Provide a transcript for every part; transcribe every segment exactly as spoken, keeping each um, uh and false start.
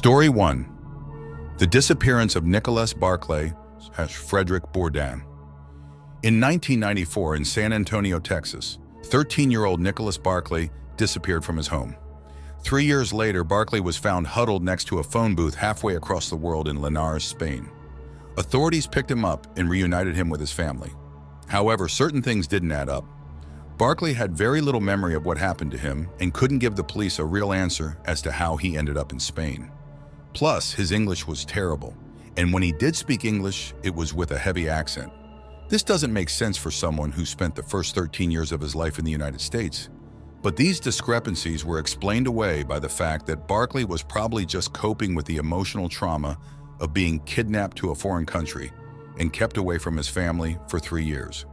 Story one. The disappearance of Nicholas Barclay slash Frédéric Bourdin. In nineteen ninety-four in San Antonio, Texas, thirteen-year-old Nicholas Barclay disappeared from his home. Three years later, Barclay was found huddled next to a phone booth halfway across the world in Linares, Spain. Authorities picked him up and reunited him with his family. However, certain things didn't add up. Barclay had very little memory of what happened to him and couldn't give the police a real answer as to how he ended up in Spain. Plus, his English was terrible, and when he did speak English, it was with a heavy accent. This doesn't make sense for someone who spent the first thirteen years of his life in the United States. But these discrepancies were explained away by the fact that Barclay was probably just coping with the emotional trauma of being kidnapped to a foreign country and kept away from his family for three years.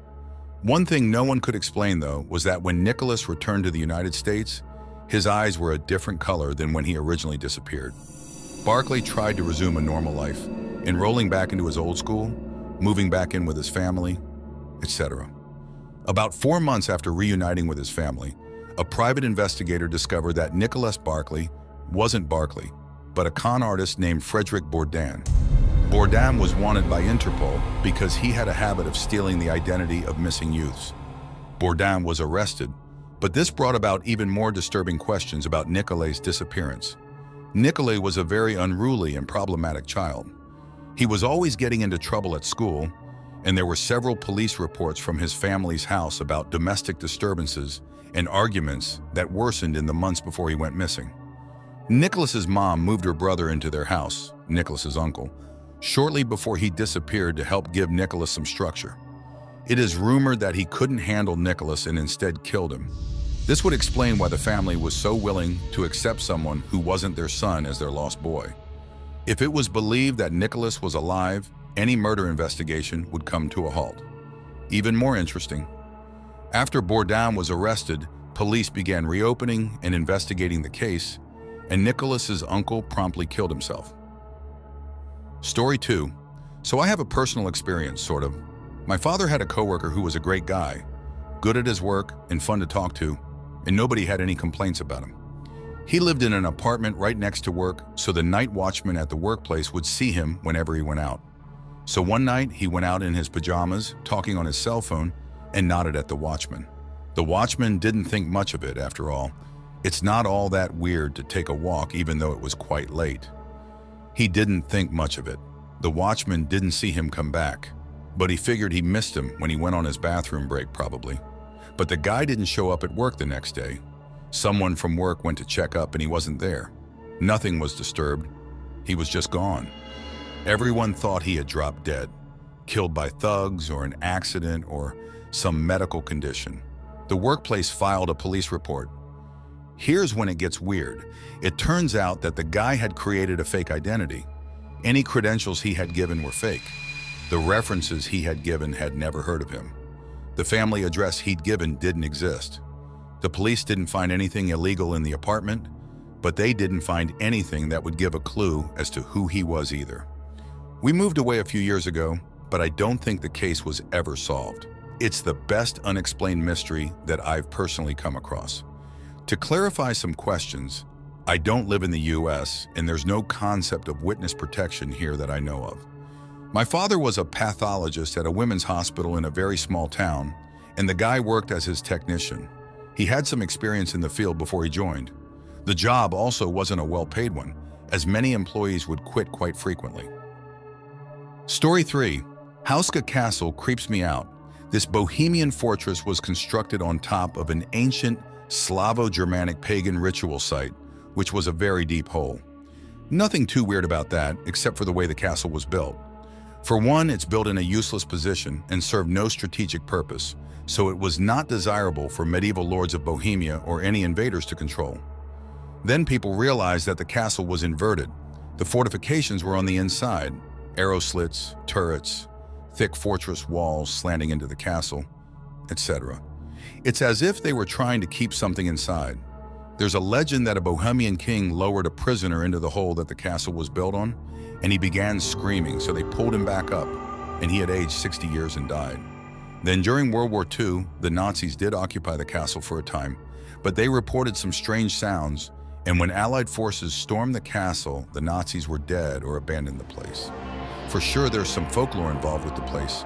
One thing no one could explain, though, was that when Nicholas returned to the United States, his eyes were a different color than when he originally disappeared. Barclay tried to resume a normal life, enrolling back into his old school, moving back in with his family, et cetera. About four months after reuniting with his family, a private investigator discovered that Nicholas Barclay wasn't Barclay, but a con artist named Frédéric Bourdin. Bourdin was wanted by Interpol because he had a habit of stealing the identity of missing youths. Bourdin was arrested, but this brought about even more disturbing questions about Nicolas' disappearance. Nicolas was a very unruly and problematic child. He was always getting into trouble at school, and there were several police reports from his family's house about domestic disturbances and arguments that worsened in the months before he went missing. Nicholas's mom moved her brother into their house, Nicholas's uncle, shortly before he disappeared to help give Nicholas some structure. It is rumored that he couldn't handle Nicholas and instead killed him. This would explain why the family was so willing to accept someone who wasn't their son as their lost boy. If it was believed that Nicholas was alive, any murder investigation would come to a halt. Even more interesting, after Bourdin was arrested, police began reopening and investigating the case, and Nicholas's uncle promptly killed himself. Story two. So I have a personal experience, sort of. My father had a coworker who was a great guy, good at his work and fun to talk to, and nobody had any complaints about him. He lived in an apartment right next to work, so the night watchman at the workplace would see him whenever he went out. So one night, he went out in his pajamas, talking on his cell phone, and nodded at the watchman. The watchman didn't think much of it, after all. It's not all that weird to take a walk, even though it was quite late. He didn't think much of it. The watchman didn't see him come back, but he figured he missed him when he went on his bathroom break, probably. But the guy didn't show up at work the next day. Someone from work went to check up and he wasn't there. Nothing was disturbed. He was just gone. Everyone thought he had dropped dead, killed by thugs or an accident or some medical condition. The workplace filed a police report. Here's when it gets weird. It turns out that the guy had created a fake identity. Any credentials he had given were fake. The references he had given had never heard of him. The family address he'd given didn't exist. The police didn't find anything illegal in the apartment, but they didn't find anything that would give a clue as to who he was either. We moved away a few years ago, but I don't think the case was ever solved. It's the best unexplained mystery that I've personally come across. To clarify some questions, I don't live in the U S and there's no concept of witness protection here that I know of. My father was a pathologist at a women's hospital in a very small town, and the guy worked as his technician. He had some experience in the field before he joined. The job also wasn't a well-paid one, as many employees would quit quite frequently. Story three. Houska Castle creeps me out. This Bohemian fortress was constructed on top of an ancient Slavo-Germanic pagan ritual site, which was a very deep hole. Nothing too weird about that, except for the way the castle was built. For one, it's built in a useless position and served no strategic purpose, so it was not desirable for medieval lords of Bohemia or any invaders to control. Then people realized that the castle was inverted. The fortifications were on the inside, arrow slits, turrets, thick fortress walls slanting into the castle, et cetera. It's as if they were trying to keep something inside. There's a legend that a Bohemian king lowered a prisoner into the hole that the castle was built on, and he began screaming, so they pulled him back up, and he had aged sixty years and died. Then during World War Two, the Nazis did occupy the castle for a time, but they reported some strange sounds And when Allied forces stormed the castle, the Nazis were dead or abandoned the place. For sure, there's some folklore involved with the place,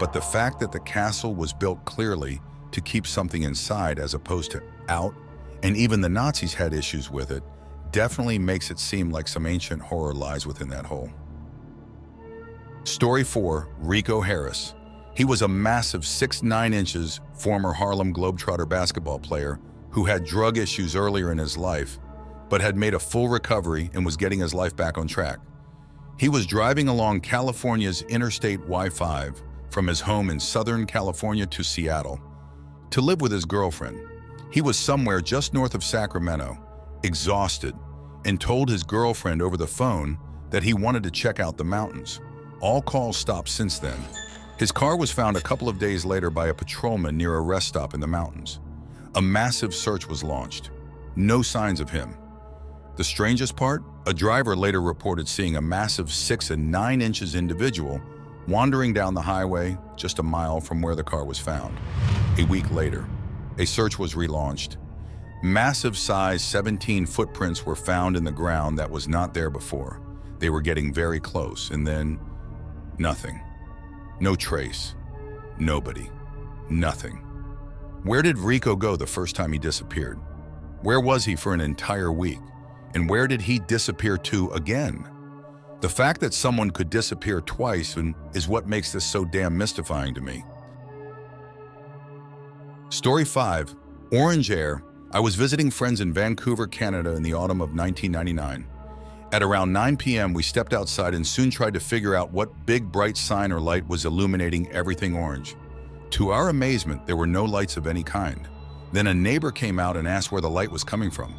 but the fact that the castle was built clearly to keep something inside as opposed to out, and even the Nazis had issues with it, definitely makes it seem like some ancient horror lies within that hole. Story four, Rico Harris. He was a massive six nine inches former Harlem Globetrotter basketball player who had drug issues earlier in his life, but had made a full recovery and was getting his life back on track. He was driving along California's Interstate Y five from his home in Southern California to Seattle to live with his girlfriend. He was somewhere just north of Sacramento, exhausted, and told his girlfriend over the phone that he wanted to check out the mountains. All calls stopped since then. His car was found a couple of days later by a patrolman near a rest stop in the mountains. A massive search was launched. No signs of him. The strangest part, a driver later reported seeing a massive six and nine inches individual wandering down the highway just a mile from where the car was found. A week later, a search was relaunched. Massive size seventeen footprints were found in the ground that was not there before. They were getting very close, and then nothing. No trace, nobody, nothing. Where did Rico go the first time he disappeared? Where was he for an entire week? And where did he disappear to again? The fact that someone could disappear twice is what makes this so damn mystifying to me. Story five, Orange Air. I was visiting friends in Vancouver, Canada in the autumn of nineteen ninety-nine. At around nine p m, we stepped outside and soon tried to figure out what big bright sign or light was illuminating everything orange. To our amazement, there were no lights of any kind. Then a neighbor came out and asked where the light was coming from.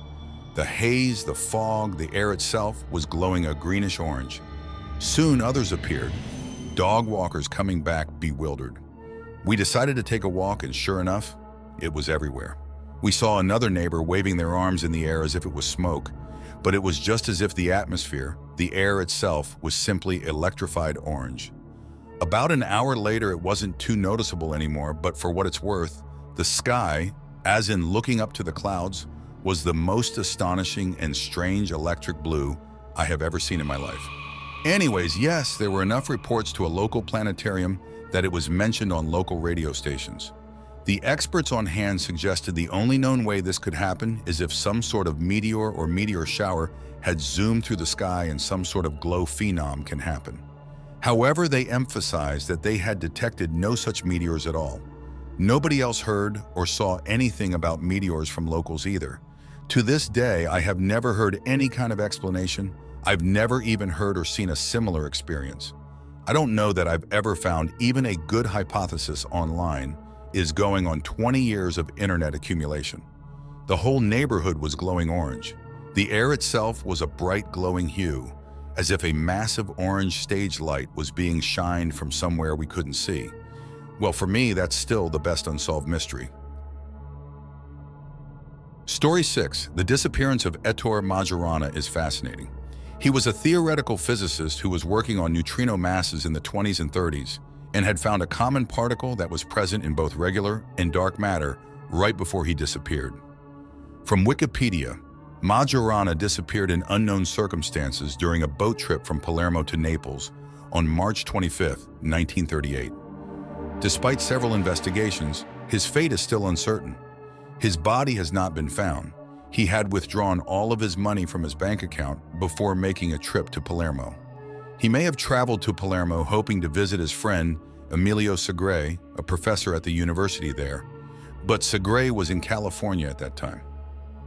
The haze, the fog, the air itself was glowing a greenish orange. Soon others appeared, dog walkers coming back bewildered. We decided to take a walk, and sure enough, it was everywhere. We saw another neighbor waving their arms in the air as if it was smoke, but it was just as if the atmosphere, the air itself, was simply electrified orange. About an hour later, it wasn't too noticeable anymore, but for what it's worth, the sky, as in looking up to the clouds, was the most astonishing and strange electric blue I have ever seen in my life. Anyways, yes, there were enough reports to a local planetarium that it was mentioned on local radio stations. The experts on hand suggested the only known way this could happen is if some sort of meteor or meteor shower had zoomed through the sky and some sort of glow phenom can happen. However, they emphasized that they had detected no such meteors at all. Nobody else heard or saw anything about meteors from locals either. To this day, I have never heard any kind of explanation. I've never even heard or seen a similar experience. I don't know that I've ever found even a good hypothesis online. Is going on twenty years of internet accumulation. The whole neighborhood was glowing orange. The air itself was a bright glowing hue, as if a massive orange stage light was being shined from somewhere we couldn't see. Well, for me, that's still the best unsolved mystery. Story six, the disappearance of Ettore Majorana is fascinating. He was a theoretical physicist who was working on neutrino masses in the twenties and thirties. And had found a common particle that was present in both regular and dark matter right before he disappeared. From Wikipedia, Majorana disappeared in unknown circumstances during a boat trip from Palermo to Naples on March twenty-fifth, nineteen thirty-eight. Despite several investigations, his fate is still uncertain. His body has not been found. He had withdrawn all of his money from his bank account before making a trip to Palermo. He may have traveled to Palermo hoping to visit his friend, Emilio Segre, a professor at the university there, but Segre was in California at that time.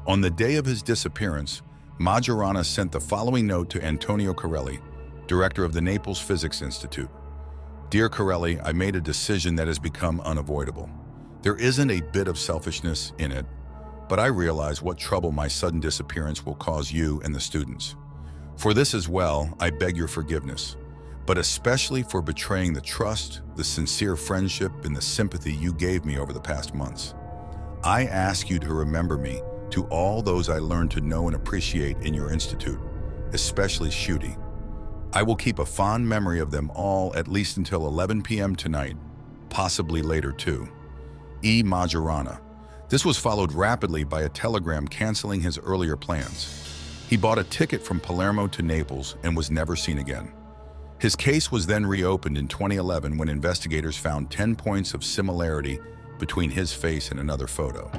On the day of his disappearance, Majorana sent the following note to Antonio Carrelli, director of the Naples Physics Institute. Dear Carrelli, I made a decision that has become unavoidable. There isn't a bit of selfishness in it, but I realize what trouble my sudden disappearance will cause you and the students. For this as well, I beg your forgiveness, but especially for betraying the trust, the sincere friendship, and the sympathy you gave me over the past months. I ask you to remember me to all those I learned to know and appreciate in your institute, especially Schutte. I will keep a fond memory of them all at least until eleven p m tonight, possibly later too. E. Majorana, This was followed rapidly by a telegram canceling his earlier plans. He bought a ticket from Palermo to Naples and was never seen again. His case was then reopened in twenty eleven when investigators found ten points of similarity between his face and another photo.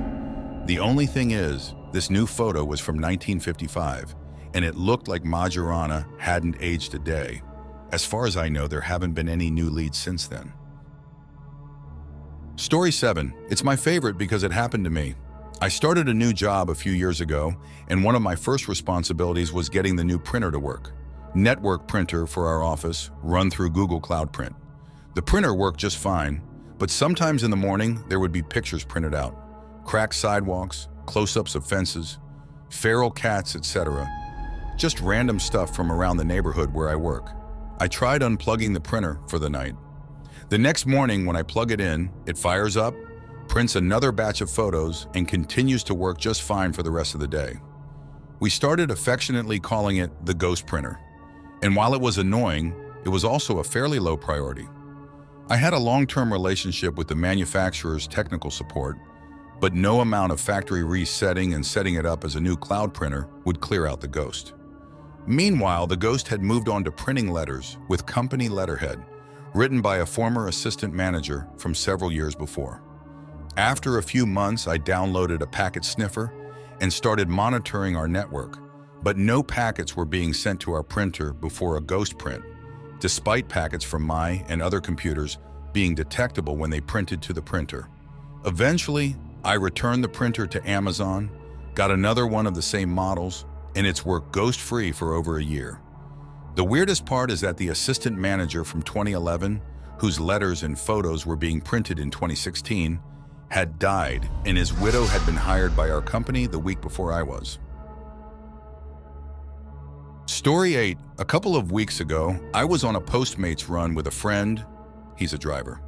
The only thing is, this new photo was from nineteen fifty-five, and it looked like Majorana hadn't aged a day. As far as I know, there haven't been any new leads since then. Story seven. It's my favorite because it happened to me. I started a new job a few years ago, and one of my first responsibilities was getting the new printer to work. Network printer for our office, run through Google Cloud Print. The printer worked just fine, but sometimes in the morning there would be pictures printed out. Cracked sidewalks, close-ups of fences, feral cats, et cetera. Just random stuff from around the neighborhood where I work. I tried unplugging the printer for the night. The next morning when I plug it in, it fires up, prints another batch of photos, and continues to work just fine for the rest of the day. We started affectionately calling it the ghost printer. And while it was annoying, it was also a fairly low priority. I had a long-term relationship with the manufacturer's technical support, but no amount of factory resetting and setting it up as a new cloud printer would clear out the ghost. Meanwhile, the ghost had moved on to printing letters with company letterhead, written by a former assistant manager from several years before. After a few months, I downloaded a packet sniffer and started monitoring our network, but no packets were being sent to our printer before a ghost print, despite packets from my and other computers being detectable when they printed to the printer. Eventually, I returned the printer to Amazon, got another one of the same models, and it's worked ghost-free for over a year. The weirdest part is that the assistant manager from twenty eleven, whose letters and photos were being printed in twenty sixteen, had died, and his widow had been hired by our company the week before I was. Story eight. A couple of weeks ago, I was on a Postmates run with a friend. He's a driver.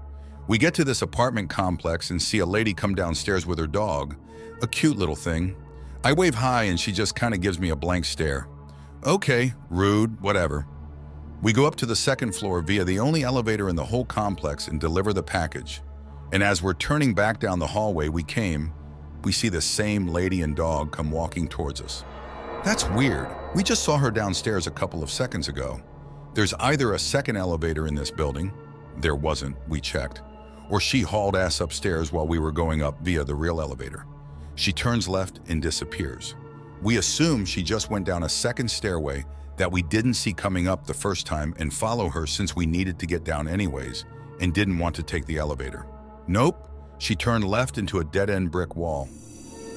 We get to this apartment complex and see a lady come downstairs with her dog, a cute little thing. I wave hi and she just kind of gives me a blank stare. Okay, rude, whatever. We go up to the second floor via the only elevator in the whole complex and deliver the package. And as we're turning back down the hallway we came, we see the same lady and dog come walking towards us. That's weird. We just saw her downstairs a couple of seconds ago. There's either a second elevator in this building, there wasn't, we checked, or she hauled ass upstairs while we were going up via the real elevator. She turns left and disappears. We assume she just went down a second stairway that we didn't see coming up the first time and follow her since we needed to get down anyways and didn't want to take the elevator. Nope, she turned left into a dead-end brick wall.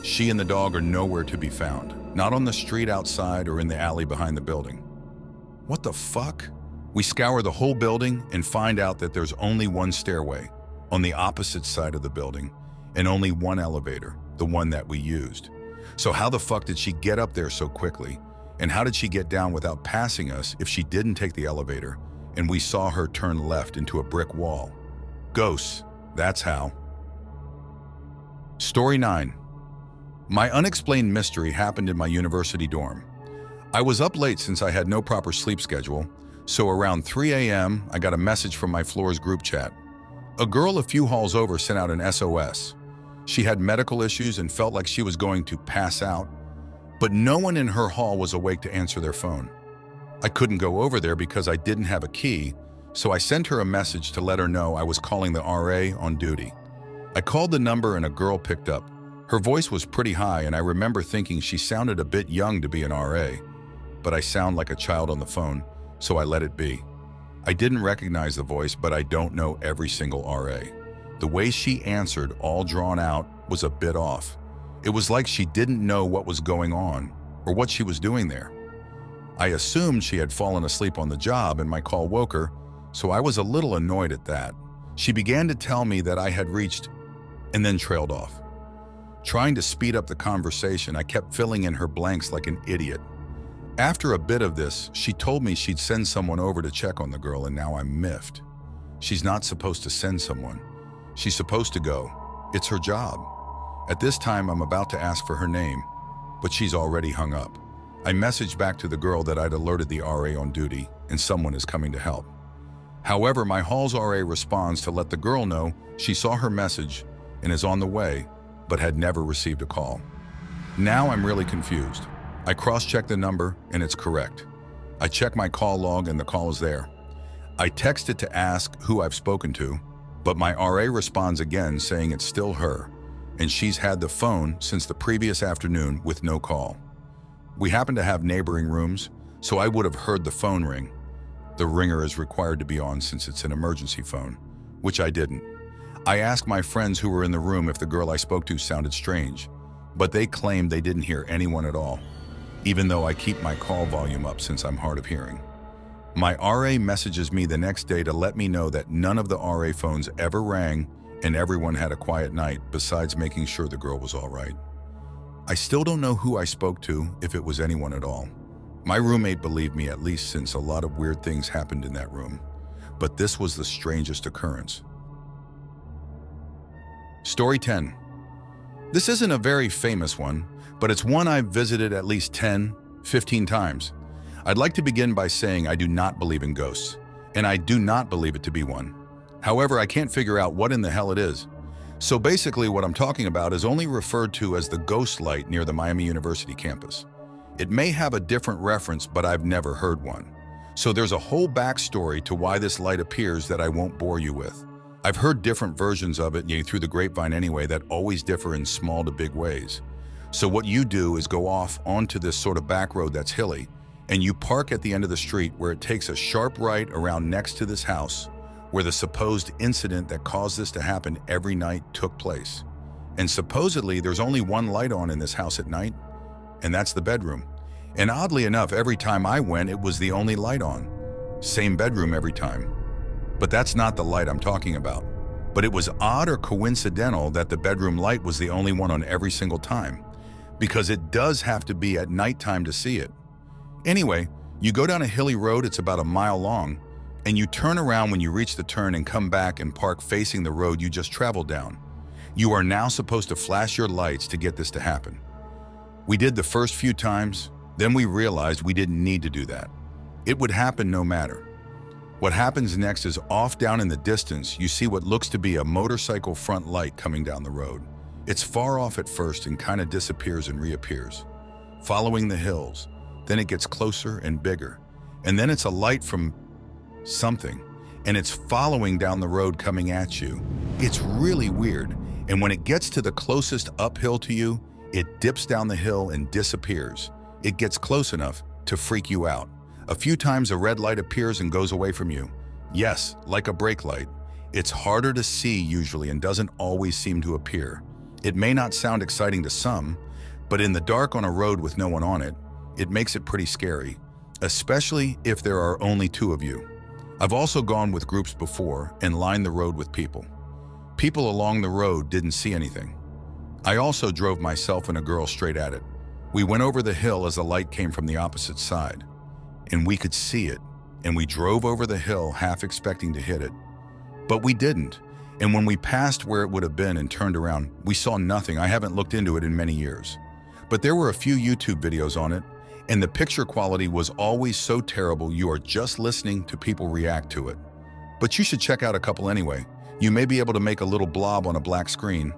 She and the dog are nowhere to be found. Not on the street outside or in the alley behind the building. What the fuck? We scour the whole building and find out that there's only one stairway on the opposite side of the building and only one elevator, the one that we used. So how the fuck did she get up there so quickly? And how did she get down without passing us if she didn't take the elevator and we saw her turn left into a brick wall? Ghosts, that's how. Story nine. My unexplained mystery happened in my university dorm. I was up late since I had no proper sleep schedule, so around three A M I got a message from my floor's group chat. A girl a few halls over sent out an S O S. She had medical issues and felt like she was going to pass out, but no one in her hall was awake to answer their phone. I couldn't go over there because I didn't have a key, so I sent her a message to let her know I was calling the R A on duty. I called the number and a girl picked up. Her voice was pretty high, and I remember thinking she sounded a bit young to be an R A, but I sound like a child on the phone, so I let it be. I didn't recognize the voice, but I don't know every single R A. The way she answered, all drawn out, was a bit off. It was like she didn't know what was going on or what she was doing there. I assumed she had fallen asleep on the job and my call woke her, so I was a little annoyed at that. She began to tell me that I had reached and then trailed off. Trying to speed up the conversation, I kept filling in her blanks like an idiot. After a bit of this, she told me she'd send someone over to check on the girl, and now I'm miffed. She's not supposed to send someone. She's supposed to go. It's her job. At this time, I'm about to ask for her name, but she's already hung up. I messaged back to the girl that I'd alerted the R A on duty and someone is coming to help. However, my hall's R A responds to let the girl know she saw her message and is on the way, but had never received a call. Now I'm really confused. I cross-check the number and it's correct. I check my call log and the call is there. I text it to ask who I've spoken to, but my R A responds again saying it's still her, and she's had the phone since the previous afternoon with no call. We happen to have neighboring rooms, so I would have heard the phone ring. The ringer is required to be on since it's an emergency phone, which I didn't. I asked my friends who were in the room if the girl I spoke to sounded strange, but they claimed they didn't hear anyone at all, even though I keep my call volume up since I'm hard of hearing. My R A messages me the next day to let me know that none of the R A phones ever rang and everyone had a quiet night besides making sure the girl was all right. I still don't know who I spoke to, if it was anyone at all. My roommate believed me, at least since a lot of weird things happened in that room, but this was the strangest occurrence. Story ten. This isn't a very famous one, but it's one I've visited at least ten, fifteen times. I'd like to begin by saying I do not believe in ghosts, and I do not believe it to be one. However, I can't figure out what in the hell it is. So basically what I'm talking about is only referred to as the ghost light near the Miami University campus. It may have a different reference, but I've never heard one. So there's a whole backstory to why this light appears that I won't bore you with. I've heard different versions of it, yea, through the grapevine anyway, that always differ in small to big ways. So what you do is go off onto this sort of back road that's hilly, and you park at the end of the street where it takes a sharp right around next to this house where the supposed incident that caused this to happen every night took place. And supposedly there's only one light on in this house at night, and that's the bedroom. And oddly enough, every time I went, it was the only light on. Same bedroom every time. But that's not the light I'm talking about. But it was odd or coincidental that the bedroom light was the only one on every single time, because it does have to be at nighttime to see it. Anyway, you go down a hilly road, it's about a mile long, and you turn around when you reach the turn and come back and park facing the road you just traveled down. You are now supposed to flash your lights to get this to happen. We did the first few times, then we realized we didn't need to do that. It would happen no matter. What happens next is off down in the distance, you see what looks to be a motorcycle front light coming down the road. It's far off at first and kind of disappears and reappears, following the hills. Then it gets closer and bigger. And then it's a light from something, and it's following down the road coming at you. It's really weird. And when it gets to the closest uphill to you, it dips down the hill and disappears. It gets close enough to freak you out. A few times a red light appears and goes away from you. Yes, like a brake light. It's harder to see usually and doesn't always seem to appear. It may not sound exciting to some, but in the dark on a road with no one on it, it makes it pretty scary, especially if there are only two of you. I've also gone with groups before and lined the road with people. People along the road didn't see anything. I also drove myself and a girl straight at it. We went over the hill as the light came from the opposite side, and we could see it, and we drove over the hill half expecting to hit it. But we didn't, and when we passed where it would have been and turned around, we saw nothing. I haven't looked into it in many years. But there were a few YouTube videos on it, and the picture quality was always so terrible you are just listening to people react to it. But you should check out a couple anyway. You may be able to make a little blob on a black screen.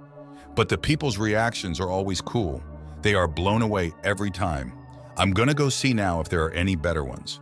But the people's reactions are always cool. They are blown away every time. I'm gonna go see now if there are any better ones.